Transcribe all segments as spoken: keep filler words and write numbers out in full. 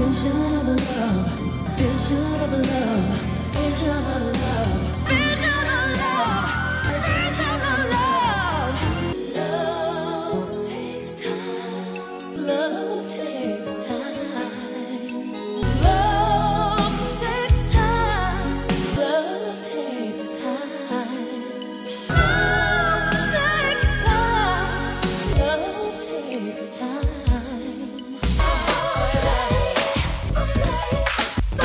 Vision of love, vision of love, vision of love, vision of love, vision of love. Love takes time, love takes time. Love takes time, love takes time. Love takes time, love takes time. Someday, someday, someday.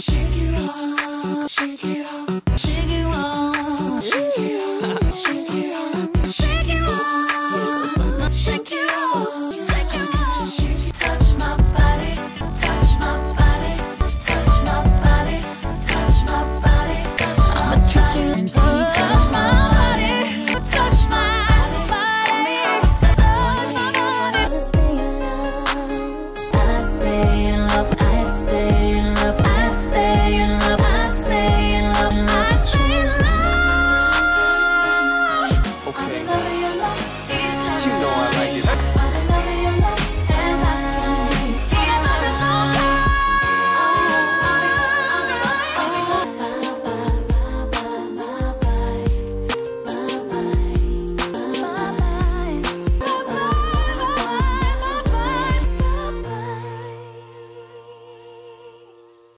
Shake it off, shake it off.